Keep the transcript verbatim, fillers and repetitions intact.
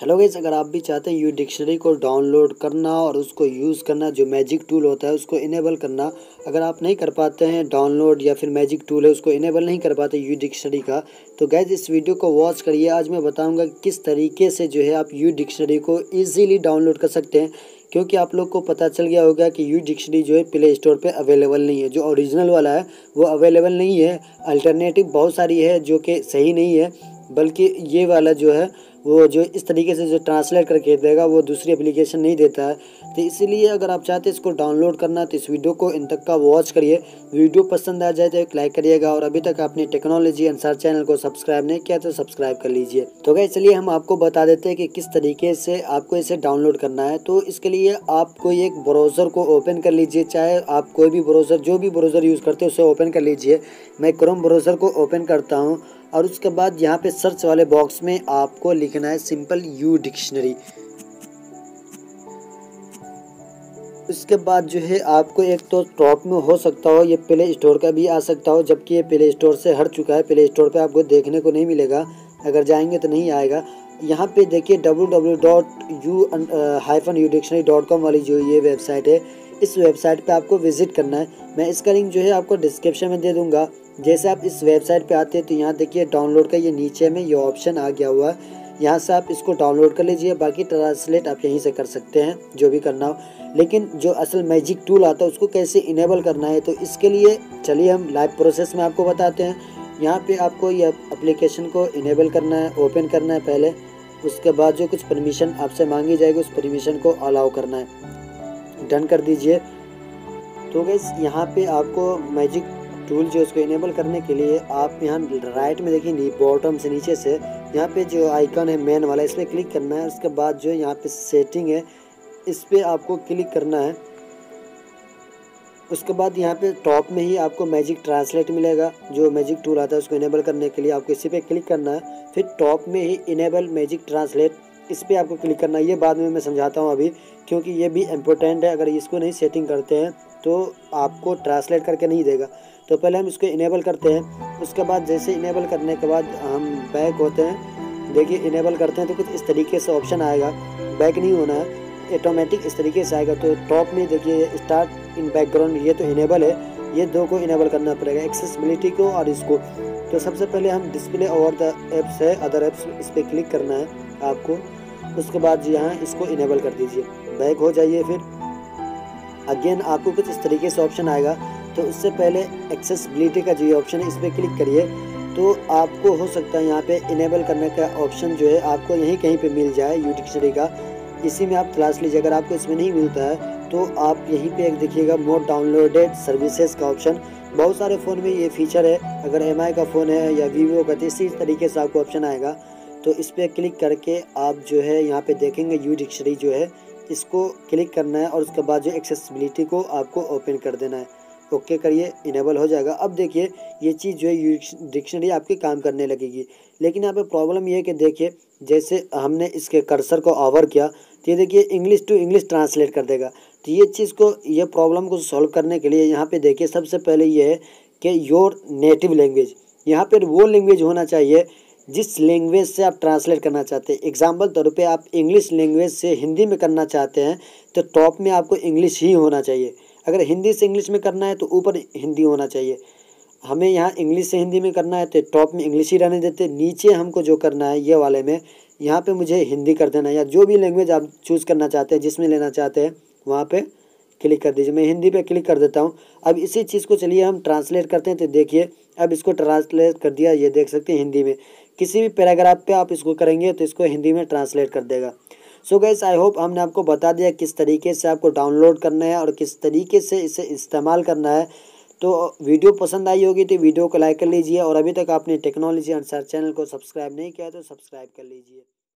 Hello guys, अगर आप भी चाहते हैं यू डिक्शनरी को डाउनलोड करना और उसको यूज़ करना, जो मैजिक टूल होता है उसको इनेबल करना, अगर आप नहीं कर पाते हैं डाउनलोड या फिर मैजिक टूल है उसको इनेबल नहीं कर पाते यू डिक्शनरी का, तो गाइस इस वीडियो को वॉच करिए। आज मैं बताऊंगा कि किस तरीके से जो है आप यू डिक्शनरी को ईजीली डाउनलोड कर सकते हैं, क्योंकि आप लोग को पता चल गया होगा कि यू डिक्शनरी जो है प्ले स्टोर पे अवेलेबल नहीं है। जो ओरिजिनल वाला है वो अवेलेबल नहीं है, अल्टरनेटिव बहुत सारी है जो कि सही नहीं है, बल्कि ये वाला जो है वो जो इस तरीके से जो ट्रांसलेट करके देगा वो दूसरी एप्लीकेशन नहीं देता है। तो इसीलिए अगर आप चाहते हैं इसको डाउनलोड करना तो इस वीडियो को इन तक का वॉच करिए। वीडियो पसंद आ जाए तो एक लाइक करिएगा, और अभी तक आपने टेक्नोलॉजी आंसर चैनल को सब्सक्राइब नहीं किया तो सब्सक्राइब कर लीजिए। तो गाइस चलिए हम आपको बता देते हैं कि किस तरीके से आपको इसे डाउनलोड करना है। तो इसके लिए आप कोई एक ब्राउज़र को ओपन कर लीजिए, चाहे आप कोई भी ब्राउज़र जो भी ब्राउज़र यूज़ करते हो उसे ओपन कर लीजिए। मैं क्रोम ब्राउज़र को ओपन करता हूँ और उसके बाद यहाँ पे सर्च वाले बॉक्स में आपको लिखना है सिंपल यू डिक्शनरी। उसके बाद जो है आपको एक तो टॉप में हो सकता हो, ये प्ले स्टोर का भी आ सकता हो, जबकि ये प्ले स्टोर से हट चुका है, प्ले स्टोर पे आपको देखने को नहीं मिलेगा, अगर जाएंगे तो नहीं आएगा। यहाँ पे देखिए W W dot U hyphen U dictionary dot com वाली जो ये वेबसाइट है, इस वेबसाइट पे आपको विजिट करना है। मैं इसका लिंक जो है आपको डिस्क्रिप्शन में दे दूंगा। जैसे आप इस वेबसाइट पे आते हैं तो यहाँ देखिए डाउनलोड का ये नीचे में ये ऑप्शन आ गया हुआ है, यहाँ से आप इसको डाउनलोड कर लीजिए, बाकी ट्रांसलेट आप यहीं से कर सकते हैं जो भी करना हो। लेकिन जो असल मैजिक टूल आता है उसको कैसे इनेबल करना है, तो इसके लिए चलिए हम लाइव प्रोसेस में आपको बताते हैं। यहाँ पे आपको ये एप्लीकेशन को इनेबल करना है, ओपन करना है पहले, उसके बाद जो कुछ परमिशन आपसे मांगी जाएगी उस परमिशन को अलाउ करना है, डन कर दीजिए। तो गाइस यहाँ पे आपको मैजिक टूल जो उसको इनेबल करने के लिए आप यहाँ राइट में देखिए बॉटम से नीचे से यहाँ पे जो आइकन है मेन वाला, इसमें क्लिक करना है। उसके बाद जो यहाँ पे सेटिंग है इस पर आपको क्लिक करना है। उसके बाद यहाँ पे टॉप में ही आपको मैजिक ट्रांसलेट मिलेगा, जो मैजिक टूल आता है उसको इनेबल करने के लिए आपको इसी पे क्लिक करना है। फिर टॉप में ही इनेबल मैजिक ट्रांसलेट, इस पर आपको क्लिक करना है। ये बाद में मैं समझाता हूँ अभी, क्योंकि ये भी इम्पोर्टेंट है, अगर इसको नहीं सेटिंग करते हैं तो आपको ट्रांसलेट करके नहीं देगा। तो पहले हम इसको इनेबल करते हैं। उसके बाद जैसे इनेबल करने के बाद हम बैक होते हैं, देखिए इनेबल करते हैं तो कुछ इस तरीके से ऑप्शन आएगा, बैक नहीं होना है, ऑटोमेटिक इस तरीके से आएगा। तो टॉप में देखिए स्टार्ट इन बैकग्राउंड, ये तो इनेबल है, ये दो को इनेबल करना पड़ेगा, एक्सेसिबिलिटी को और इसको। तो सबसे पहले हम डिस्प्ले और द एप्स है अदर एप्स, इस पर क्लिक करना है आपको। उसके बाद यहाँ इसको इनेबल कर दीजिए, बैक हो जाइए। फिर अगेन आपको कुछ इस तरीके से ऑप्शन आएगा, तो उससे पहले एक्सेसिबिलिटी का जो ऑप्शन है इस पर क्लिक करिए। तो आपको हो सकता है यहाँ पर इनेबल करने का ऑप्शन जो है आपको यहीं कहीं पर मिल जाए यू डिक्शनरी का, इसी में आप तलाश लीजिए। अगर आपको इसमें नहीं मिलता है तो आप यहीं पे एक देखिएगा मोर डाउनलोडेड सर्विसेज का ऑप्शन, बहुत सारे फ़ोन में ये फीचर है, अगर एम आई का फ़ोन है या वीवो का, तो इसी तरीके से आपको ऑप्शन आएगा। तो इस पर क्लिक करके आप जो है यहाँ पे देखेंगे यू डिक्शनरी जो है, इसको क्लिक करना है और उसके बाद जो एक्सेसिबिलिटी को आपको ओपन कर देना है, ओके करिए, इनेबल हो जाएगा। अब देखिए ये चीज़ जो है यू डिक्शनरी आपके काम करने लगेगी। लेकिन यहाँ पे प्रॉब्लम ये है कि देखिए जैसे हमने इसके कर्सर को ओवर किया तो ये देखिए इंग्लिश टू इंग्लिश ट्रांसलेट कर देगा। तो ये चीज़ को, ये प्रॉब्लम को सॉल्व करने के लिए यहाँ पे देखिए सबसे पहले ये है कि योर नेटिव लैंग्वेज, यहाँ पर वो लैंग्वेज होना चाहिए जिस लैंग्वेज से आप ट्रांसलेट करना चाहते हैं। एग्जाम्पल तौर पे आप इंग्लिश लैंग्वेज से हिंदी में करना चाहते हैं तो टॉप में आपको इंग्लिश ही होना चाहिए, अगर हिंदी से इंग्लिश में करना है तो ऊपर हिंदी होना चाहिए। हमें यहाँ इंग्लिश से हिंदी में करना है तो टॉप में इंग्लिश ही रहने देते, नीचे हमको जो करना है ये वाले में यहाँ पे मुझे हिंदी कर देना है, या जो भी लैंग्वेज आप चूज़ करना चाहते हैं जिसमें लेना चाहते हैं वहाँ पे क्लिक कर दीजिए। मैं हिंदी पे क्लिक कर देता हूँ। अब इसी चीज़ को चलिए हम ट्रांसलेट करते हैं। तो देखिए अब इसको ट्रांसलेट कर दिया, ये देख सकते हैं हिंदी में। किसी भी पैराग्राफ पे आप इसको करेंगे तो इसको हिंदी में ट्रांसलेट कर देगा। सो गाइस आई होप हमने आपको बता दिया किस तरीके से आपको डाउनलोड करना है और किस तरीके से इसे इस्तेमाल करना है। तो वीडियो पसंद आई होगी तो वीडियो को लाइक कर लीजिए, और अभी तक आपने टेक्नोलॉजी आंसर चैनल को सब्सक्राइब नहीं किया तो सब्सक्राइब कर लीजिए।